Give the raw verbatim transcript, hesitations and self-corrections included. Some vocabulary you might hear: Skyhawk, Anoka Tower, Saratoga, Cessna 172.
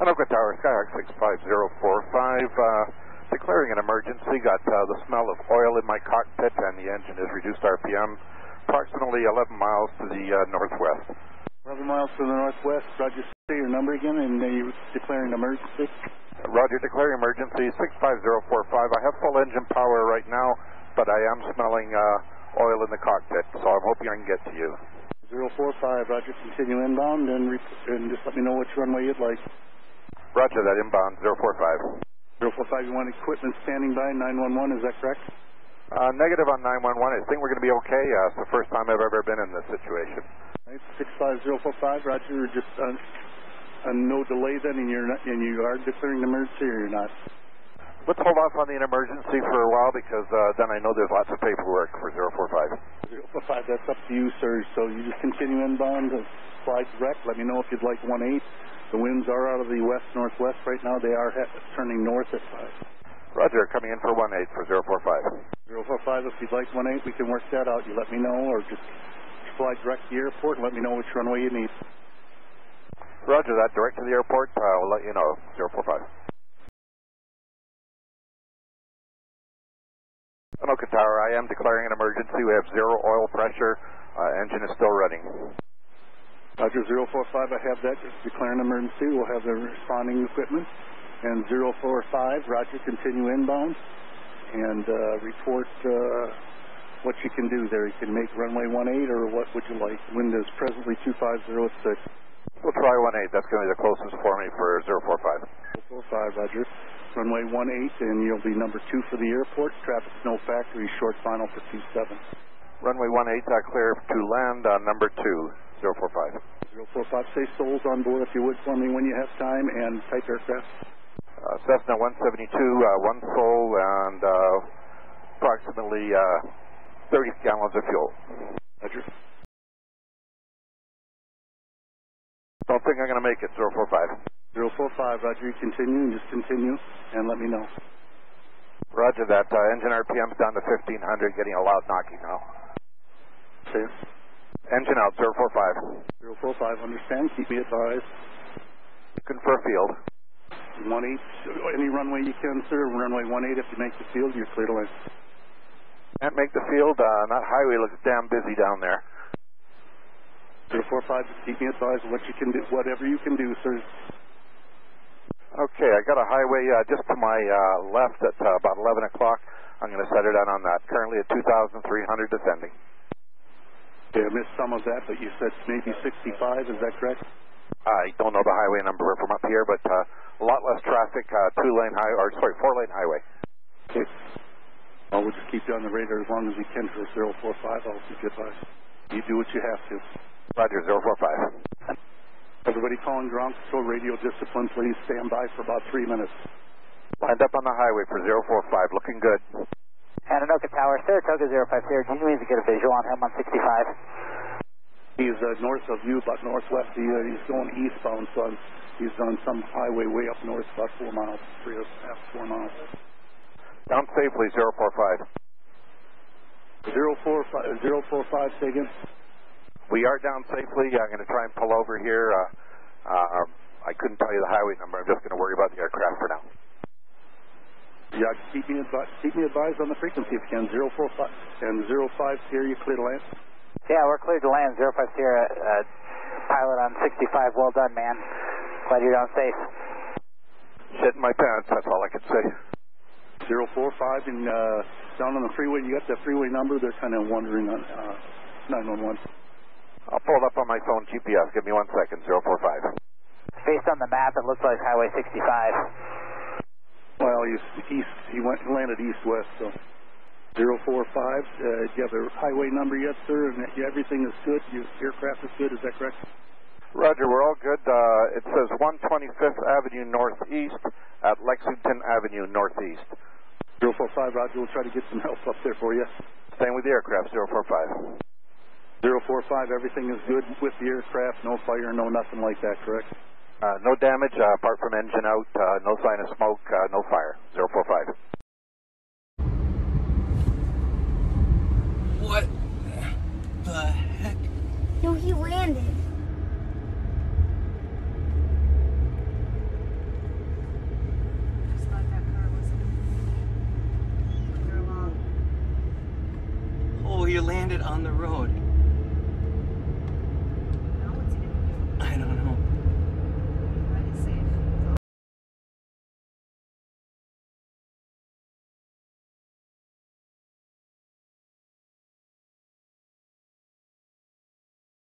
Anoka Tower, Skyhawk six five zero four five, uh, declaring an emergency. Got uh, the smell of oil in my cockpit, and the engine has reduced R P M approximately eleven miles to the uh, northwest. eleven miles to the northwest. Roger, say your number again, and uh, you declaring an emergency. Roger, declaring emergency six five zero four five. I have full engine power right now, but I am smelling uh, oil in the cockpit, so I'm hoping I can get to you. zero four five, Roger, continue inbound, and, and just let me know which runway you'd like. Roger that, inbound, zero four five. zero four five, you want equipment standing by, nine one one, is that correct? Uh, negative on nine one one, I think we're going to be okay. Uh, it's the first time I've ever been in this situation. All right, six five zero four five, Roger, just uh, uh, no delay then, and, you're not, and you are declaring an emergency or you're not? Let's hold off on the emergency for a while, because uh, then I know there's lots of paperwork for zero four five. zero four five, that's up to you, sir, so you just continue inbound, fly direct, let me know if you'd like one eight. The winds are out of the west-northwest right now. They are turning north at five. Roger, coming in for one eight for zero four five. zero four five, if you'd like one eight, we can work that out. You let me know, or just fly direct to the airport and let me know which runway you need. Roger that, direct to the airport. I'll let you know, zero four five. Anoka Tower, I am declaring an emergency. We have zero oil pressure. Uh, engine is still running. Roger, zero four five, I have that, declare an emergency, we'll have the responding equipment, and zero four five, Roger, continue inbound, and uh, report uh, what you can do there. You can make runway one eight, or what would you like? Wind is presently two five zero at six. We'll try one eight, that's going to be the closest for me for zero four five. zero four five, Roger, runway one eight, and you'll be number two for the airport, traffic, no factory, short final for two seven. Runway one eight, uh, clear to land on number two. zero four five. zero four five, say souls on board if you would for me when you have time, and type aircraft. Uh, Cessna one seventy-two, uh, one soul, and uh, approximately uh, thirty gallons of fuel. Roger. Don't think I'm going to make it, zero four five. zero four five, Roger, you continue, just continue, and let me know. Roger that, uh, engine R P M's down to fifteen hundred, getting a loud knocking now. Okay. Engine out, zero four five. zero four five, understand, keep me advised. Looking for a field. one eight, any runway you can, sir. Runway one eight, if you make the field, you're clear to land. Can't make the field, uh, that highway looks damn busy down there. zero four five, just keep me advised what you can do, whatever you can do, sir. Okay, I got a highway uh, just to my uh, left at uh, about eleven o'clock. I'm going to set her down on that. Currently at two thousand three hundred descending. Okay, I missed some of that, but you said maybe sixty-five, is that correct? I don't know the highway number from up here, but uh, a lot less traffic, uh, two-lane highway, or sorry, four-lane highway. Okay. Well, we'll just keep you on the radar as long as we can for zero four five. I'll keep you by. You do what you have to. Roger, zero four five. Everybody calling ground control radio discipline, please stand by for about three minutes. Lined up on the highway for zero four five, looking good. Anoka Tower, Saratoga zero five zero, do you need to get a visual on him on sixty-five? He's uh, north of you, about northwest. He, uh, he's going eastbound, so I'm, he's on some highway way up north, about four miles, three or four miles. Down safely, zero four five. zero four five, zero four five, say again. We are down safely. I'm going to try and pull over here. Uh, uh, I couldn't tell you the highway number. I'm just going to worry about the aircraft for now. Yeah, keep me, keep me advised on the frequency if you can. zero four five and zero five Sierra, you clear to land? Yeah, we're cleared to land. zero five Sierra, uh, pilot on sixty-five. Well done, man. Glad you're down safe. Shit in my pants, that's all I can say. zero four five, and uh, down on the freeway, you got that freeway number? They're kind of wondering on uh, nine one one. I'll pull it up on my phone G P S. Give me one second. zero four five. Based on the map, it looks like Highway sixty-five. Well, he's east. He went landed east-west. So, zero four five. Uh, do you have a highway number yet, sir? And everything is good. Your aircraft is good. Is that correct? Roger. We're all good. Uh, it says one twenty-fifth Avenue Northeast at Lexington Avenue Northeast. zero four five. Roger. We'll try to get some help up there for you. Same with the aircraft. zero four five. zero four five. Everything is good with the aircraft. No fire. No nothing like that. Correct. Uh, no damage uh, apart from engine out, uh, no sign of smoke, uh, no fire, zero four five. What the heck? No, he landed. landed on the road.